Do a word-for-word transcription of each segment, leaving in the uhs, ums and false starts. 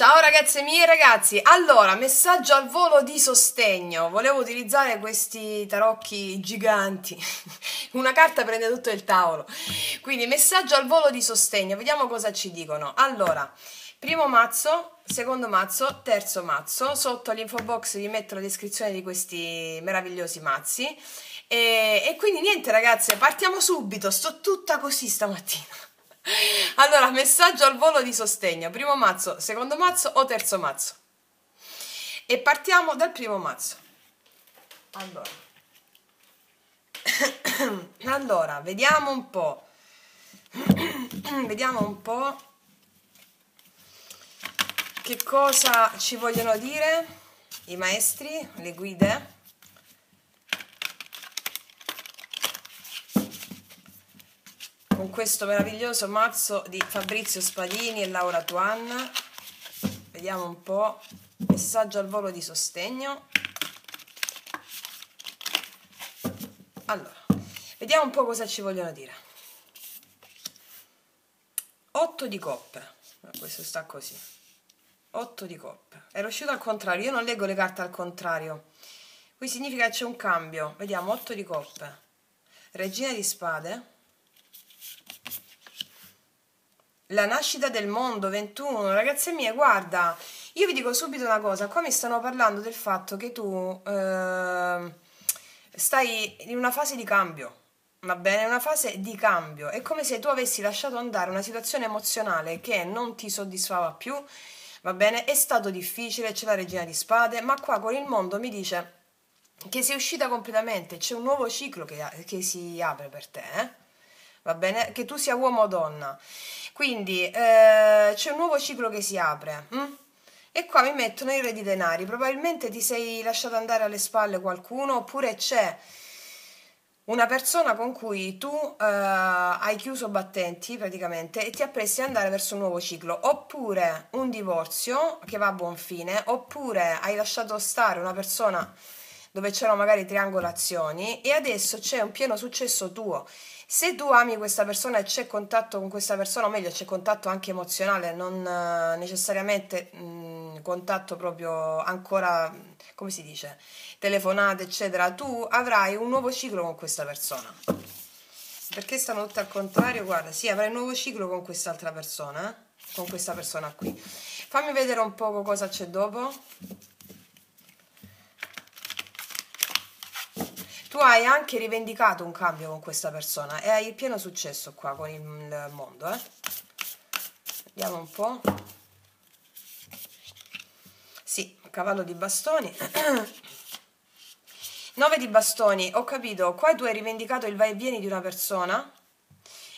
Ciao ragazze mie e ragazzi, allora messaggio al volo di sostegno. Volevo utilizzare questi tarocchi giganti, una carta prende tutto il tavolo, quindi messaggio al volo di sostegno, vediamo cosa ci dicono. Allora, primo mazzo, secondo mazzo, terzo mazzo, sotto all'info box vi metto la descrizione di questi meravigliosi mazzi e, e quindi niente ragazze, partiamo subito, sto tutta così stamattina. Allora, messaggio al volo di sostegno, primo mazzo, secondo mazzo o terzo mazzo. E partiamo dal primo mazzo. Allora, allora vediamo un po'. Vediamo un po' che cosa ci vogliono dire i maestri, le guide. Con questo meraviglioso mazzo di Fabrizio Spadini e Laura Tuan, vediamo un po', messaggio al volo di sostegno. Allora, vediamo un po' cosa ci vogliono dire. otto di coppe, questo sta così, otto di coppe, è uscito al contrario, io non leggo le carte al contrario, qui significa che c'è un cambio, vediamo, otto di coppe, regina di spade, la nascita del mondo, ventuno, ragazze mie, guarda, io vi dico subito una cosa, qua mi stanno parlando del fatto che tu eh, stai in una fase di cambio, va bene, una fase di cambio, è come se tu avessi lasciato andare una situazione emozionale che non ti soddisfava più, va bene, è stato difficile, c'è la regina di spade, ma qua con il mondo mi dice che sei uscita completamente, c'è un nuovo ciclo che, che si apre per te, eh? Va bene, che tu sia uomo o donna, quindi eh, c'è un nuovo ciclo che si apre, hm? E qua mi mettono i re di denari, probabilmente ti sei lasciato andare alle spalle qualcuno, oppure c'è una persona con cui tu eh, hai chiuso battenti praticamente e ti appresti ad andare verso un nuovo ciclo, oppure un divorzio che va a buon fine, oppure hai lasciato stare una persona dove c'erano magari triangolazioni e adesso c'è un pieno successo tuo. Se tu ami questa persona e c'è contatto con questa persona, o meglio c'è contatto anche emozionale, non necessariamente mh, contatto proprio ancora, come si dice, telefonate eccetera, tu avrai un nuovo ciclo con questa persona. Perché stanno tutte al contrario? Guarda, sì, avrai un nuovo ciclo con quest'altra persona, eh? Con questa persona qui. Fammi vedere un poco cosa c'è dopo. Tu hai anche rivendicato un cambio con questa persona e hai il pieno successo qua con il mondo, eh? Vediamo un po'. Sì, cavallo di bastoni. nove di bastoni, ho capito. Qua tu hai rivendicato il vai e vieni di una persona,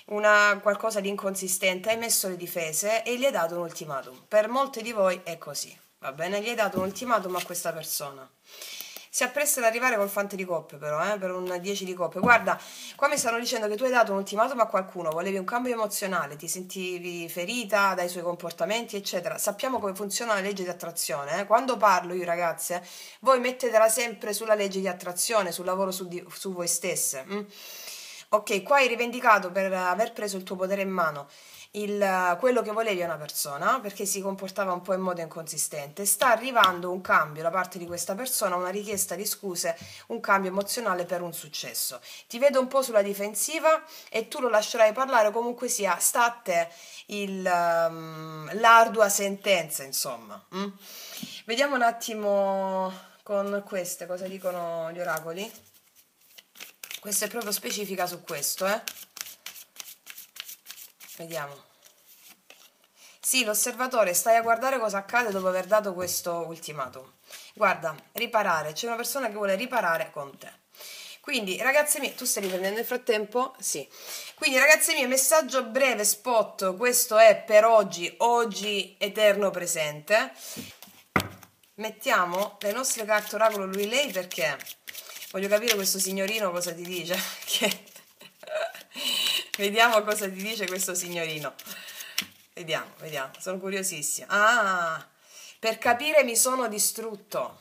una qualcosa di inconsistente, hai messo le difese e gli hai dato un ultimatum. Per molte di voi è così, va bene? Gli hai dato un ultimatum a questa persona. Si appresta ad arrivare col fante di coppe però, eh, per un dieci di coppe. Guarda, qua mi stanno dicendo che tu hai dato un ultimatum a qualcuno, volevi un cambio emozionale, ti sentivi ferita dai suoi comportamenti, eccetera. Sappiamo come funziona la legge di attrazione, eh? Quando parlo io, ragazze, voi mettetela sempre sulla legge di attrazione, sul lavoro su, di, su voi stesse. Mm? Ok, qua hai rivendicato per aver preso il tuo potere in mano. Il, quello che volevi a una persona, perché si comportava un po' in modo inconsistente, sta arrivando un cambio da parte di questa persona, una richiesta di scuse, un cambio emozionale per un successo. Ti vedo un po' sulla difensiva e tu lo lascerai parlare, comunque sia, sta a te il, um, l'ardua sentenza, insomma. Mm? Vediamo un attimo con queste cosa dicono gli oracoli. Questa è proprio specifica su questo, eh. Vediamo. Sì, l'osservatore, stai a guardare cosa accade dopo aver dato questo ultimatum. Guarda, riparare, c'è una persona che vuole riparare con te. Quindi, ragazze mie, tu stai riprendendo nel frattempo? Sì. Quindi, ragazze mie, messaggio breve, spot, questo è per oggi, oggi eterno presente. Mettiamo le nostre carte oracolo lui lei perché voglio capire questo signorino cosa ti dice, che... Vediamo cosa ti dice questo signorino. Vediamo, vediamo, sono curiosissima. Ah, per capire mi sono distrutto.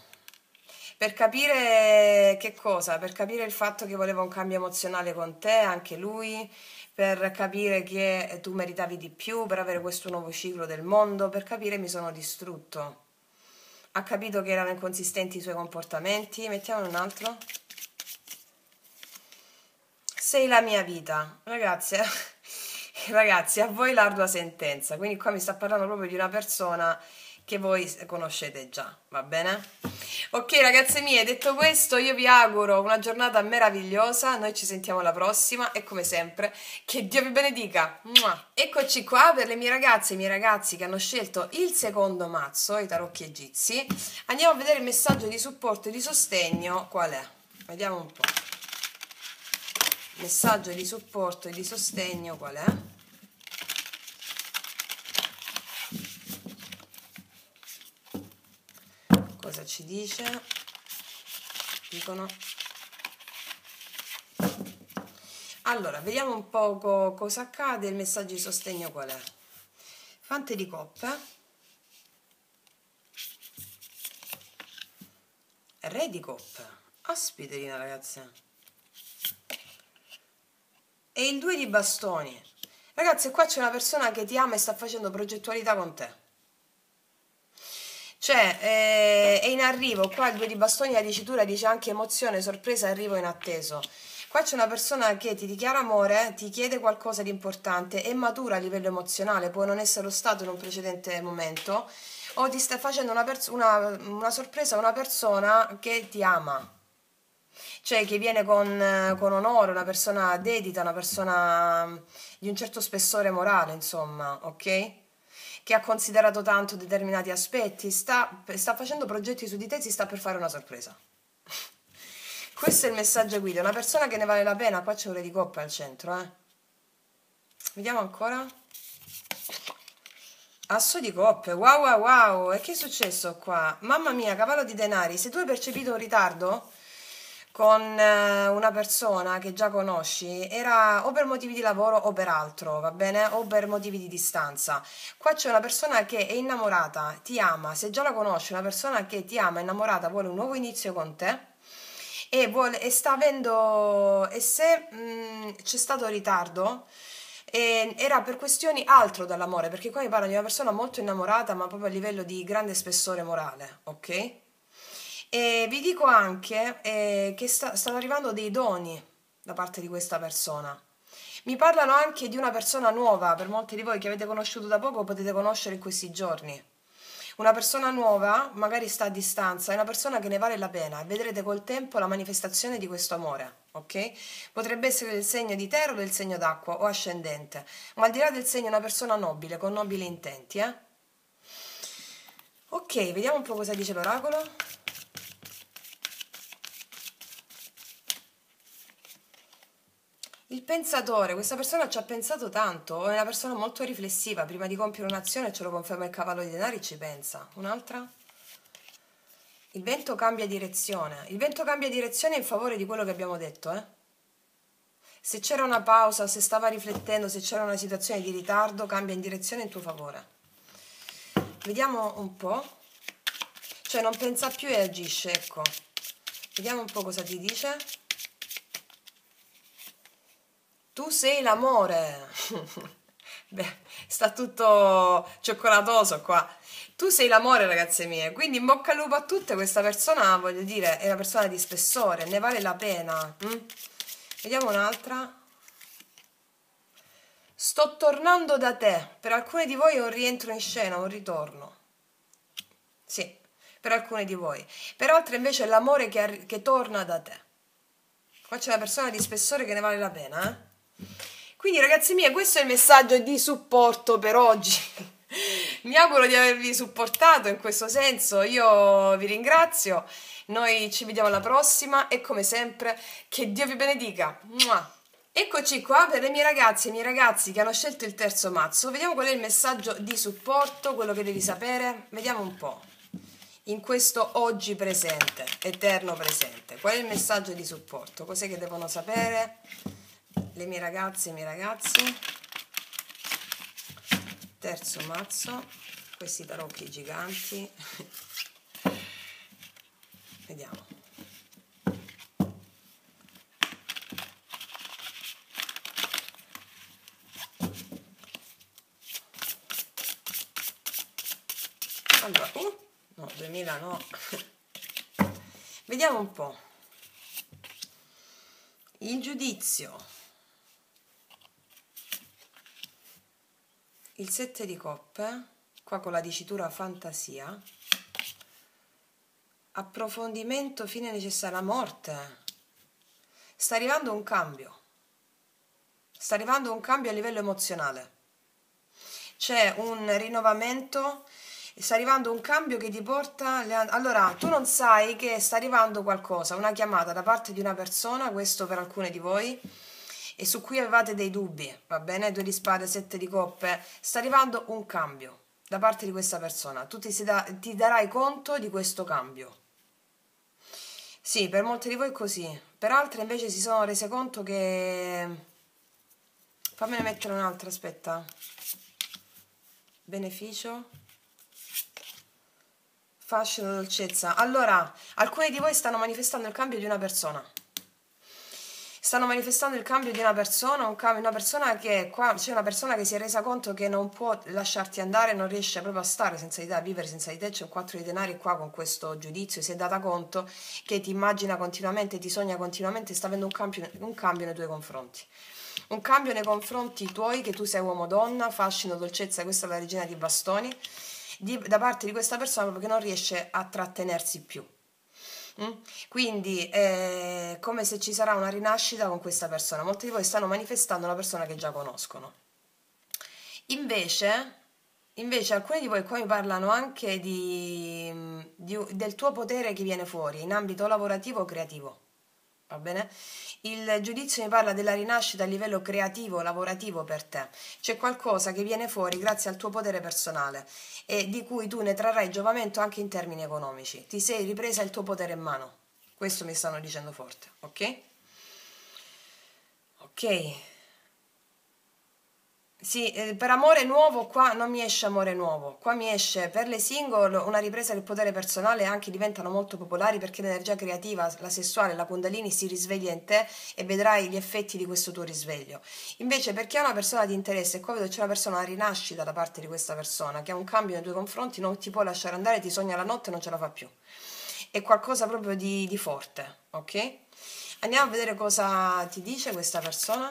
Per capire che cosa? Per capire il fatto che voleva un cambio emozionale con te, anche lui. per capire che tu meritavi di più, per avere questo nuovo ciclo del mondo, per capire mi sono distrutto. Ha capito che erano inconsistenti i suoi comportamenti. Mettiamo un altro. Sei la mia vita. Ragazzi, ragazzi, a voi l'ardua sentenza. Quindi qua mi sta parlando proprio di una persona che voi conoscete già, va bene? Ok ragazze mie, detto questo io vi auguro una giornata meravigliosa, noi ci sentiamo alla prossima e come sempre che Dio vi benedica. Mua. Eccoci qua per le mie ragazze e i miei ragazzi che hanno scelto il secondo mazzo, i tarocchi egizi. Andiamo a vedere il messaggio di supporto e di sostegno qual è, vediamo un po'. Messaggio di supporto e di sostegno qual è? Cosa ci dice? Dicono. Allora, vediamo un poco cosa accade. Il messaggio di sostegno qual è? Fante di coppe, re di coppe, ospiterina ragazze, e il due di bastoni. Ragazze, qua c'è una persona che ti ama e sta facendo progettualità con te. Cioè, eh, è in arrivo, qua il due di bastoni, la dicitura dice anche emozione, sorpresa, arrivo inatteso. Qua c'è una persona che ti dichiara amore, ti chiede qualcosa di importante, è matura a livello emozionale, può non essere stato in un precedente momento, o ti sta facendo una, una, una sorpresa a una persona che ti ama. Cioè che viene con, con onore, una persona dedita, una persona di un certo spessore morale, insomma, ok? Che ha considerato tanto determinati aspetti, sta, sta facendo progetti su di te, si sta per fare una sorpresa. Questo è il messaggio guida, una persona che ne vale la pena. Qua c'è un re di coppe al centro, eh. Vediamo ancora. Asso di coppe, wow wow wow, e che è successo qua? Mamma mia, cavallo di denari, se tu hai percepito un ritardo con una persona che già conosci, era o per motivi di lavoro o per altro, va bene? O per motivi di distanza. Qua c'è una persona che è innamorata, ti ama, se già la conosci, una persona che ti ama, innamorata, vuole un nuovo inizio con te e, vuole, e sta avendo, e se c'è stato ritardo, e era per questioni altro dall'amore, perché qua mi parla di una persona molto innamorata ma proprio a livello di grande spessore morale, ok? E vi dico anche eh, che sta, stanno arrivando dei doni da parte di questa persona. Mi parlano anche di una persona nuova, per molti di voi che avete conosciuto da poco potete conoscere in questi giorni. Una persona nuova, magari sta a distanza, è una persona che ne vale la pena e vedrete col tempo la manifestazione di questo amore, ok? Potrebbe essere del segno di terra o del segno d'acqua o ascendente, ma al di là del segno è una persona nobile, con nobili intenti, eh? Ok, vediamo un po' cosa dice l'oracolo. Il pensatore, questa persona ci ha pensato tanto, è una persona molto riflessiva, prima di compiere un'azione, ce lo conferma il cavallo di denari, ci pensa. Un'altra? Il vento cambia direzione, il vento cambia direzione in favore di quello che abbiamo detto, eh? Se c'era una pausa, se stava riflettendo, se c'era una situazione di ritardo, cambia in direzione in tuo favore. Vediamo un po', cioè non pensa più e agisce, ecco, vediamo un po' cosa ti dice. Tu sei l'amore. Beh, sta tutto cioccolatoso qua. Tu sei l'amore, ragazze mie. Quindi in bocca al lupo a tutte. Questa persona, voglio dire, è una persona di spessore, ne vale la pena. Mm? Vediamo un'altra. Sto tornando da te. Per alcune di voi è un rientro in scena, un ritorno. Sì, per alcune di voi. Per altre invece è l'amore che, che torna da te. Qua c'è una persona di spessore che ne vale la pena, eh? Quindi ragazzi miei, questo è il messaggio di supporto per oggi. Mi auguro di avervi supportato in questo senso, io vi ringrazio, noi ci vediamo alla prossima e come sempre che Dio vi benedica. Mua. Eccoci qua per le mie ragazze e i miei ragazzi che hanno scelto il terzo mazzo, vediamo qual è il messaggio di supporto, quello che devi sapere, vediamo un po'. In questo oggi presente, eterno presente, qual è il messaggio di supporto? Cos'è che devono sapere le mie ragazze e i miei ragazzi? Terzo mazzo, questi tarocchi giganti. Vediamo. duemila no. Vediamo un po' il giudizio, il sette di coppe qua con la dicitura fantasia, approfondimento, fine necessario, la morte. Sta arrivando un cambio, sta arrivando un cambio a livello emozionale, c'è un rinnovamento, sta arrivando un cambio che ti porta le... Allora, tu non sai che sta arrivando qualcosa, una chiamata da parte di una persona, questo per alcune di voi, e su cui avevate dei dubbi, va bene? Due di spade, sette di coppe, sta arrivando un cambio da parte di questa persona, tu ti, si da, ti darai conto di questo cambio. Sì, per molti di voi è così, per altre invece si sono rese conto che... Fammene mettere un'altra, aspetta. Beneficio. Fascino, dolcezza. Allora, alcuni di voi stanno manifestando il cambio di una persona. Stanno manifestando il cambio di una persona, un cambio, una persona che qua c'è una persona che si è resa conto che non può lasciarti andare, non riesce proprio a stare senza di te, a vivere senza di te. C'è un quattro di denari qua con questo giudizio, si è data conto che ti immagina continuamente, ti sogna continuamente, sta avendo un cambio, un cambio nei tuoi confronti. Un cambio nei confronti tuoi, che tu sei uomo donna, fascino, dolcezza, questa è la regina di bastoni, di, da parte di questa persona proprio che non riesce a trattenersi più. Quindi è come se ci sarà una rinascita con questa persona. Molti di voi stanno manifestando una persona che già conoscono. Invece, invece alcuni di voi qua mi parlano anche di, di, del tuo potere che viene fuori in ambito lavorativo o creativo. Va bene? Il giudizio mi parla della rinascita a livello creativo, lavorativo per te. C'è qualcosa che viene fuori grazie al tuo potere personale e di cui tu ne trarrai giovamento anche in termini economici. Ti sei ripresa il tuo potere in mano. Questo mi stanno dicendo forte, ok? Ok. Sì, eh, per amore nuovo qua non mi esce amore nuovo, qua mi esce per le single una ripresa del potere personale, anche diventano molto popolari perché l'energia creativa, la sessuale, la kundalini si risveglia in te e vedrai gli effetti di questo tuo risveglio. Invece per chi ha una persona di interesse, qua vedo c'è una persona, una rinascita da parte di questa persona che ha un cambio nei tuoi confronti, non ti può lasciare andare, ti sogna la notte e non ce la fa più, è qualcosa proprio di, di forte, ok? Andiamo a vedere cosa ti dice questa persona.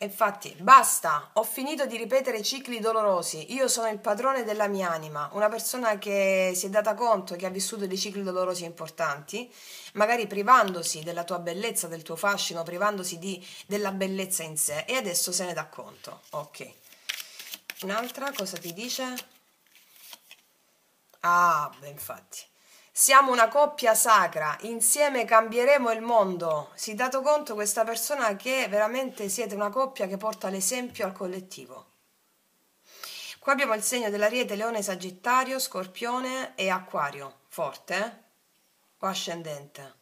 Infatti, basta, ho finito di ripetere cicli dolorosi, io sono il padrone della mia anima, una persona che si è data conto che ha vissuto dei cicli dolorosi importanti, magari privandosi della tua bellezza, del tuo fascino, privandosi di, della bellezza in sé, e adesso se ne dà conto, ok. Un'altra cosa ti dice? Ah, beh, infatti. Siamo una coppia sacra, insieme cambieremo il mondo. Si è dato conto questa persona che veramente siete una coppia che porta l'esempio al collettivo. Qua abbiamo il segno dell'Ariete, Leone, Sagittario, Scorpione e Acquario, forte eh? o ascendente.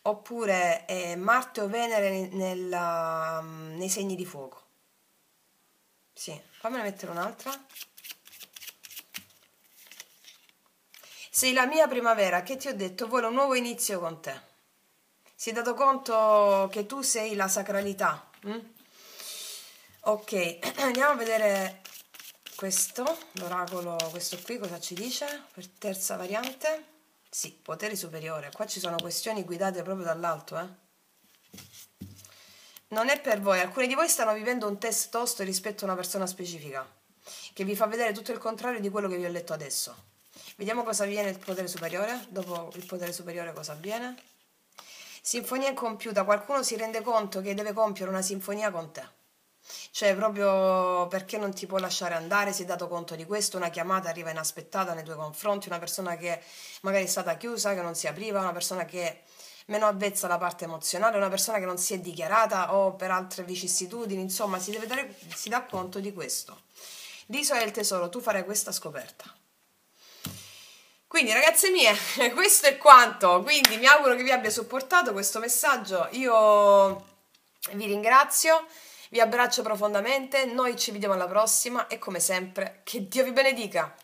Oppure eh, Marte o Venere nella, nei segni di fuoco. Sì, fammela mettere un'altra. Sei la mia primavera, che ti ho detto, vuole un nuovo inizio con te. Si è dato conto che tu sei la sacralità. Mm? Ok, andiamo a vedere questo, l'oracolo, questo qui, cosa ci dice? Per terza variante. Sì, potere superiore. Qua ci sono questioni guidate proprio dall'alto, eh. Non è per voi. Alcuni di voi stanno vivendo un test tosto rispetto a una persona specifica, che vi fa vedere tutto il contrario di quello che vi ho letto adesso. Vediamo cosa avviene il potere superiore, dopo il potere superiore cosa avviene. Sinfonia incompiuta, qualcuno si rende conto che deve compiere una sinfonia con te. Cioè proprio perché non ti può lasciare andare, si è dato conto di questo, una chiamata arriva inaspettata nei tuoi confronti, una persona che magari è stata chiusa, che non si apriva, una persona che è meno avvezza alla parte emozionale, una persona che non si è dichiarata o per altre vicissitudini, insomma si deve dare, si dà conto di questo. L'isola del tesoro, tu farai questa scoperta. Quindi ragazze mie, questo è quanto, quindi mi auguro che vi abbia supportato questo messaggio, io vi ringrazio, vi abbraccio profondamente, noi ci vediamo alla prossima e come sempre che Dio vi benedica!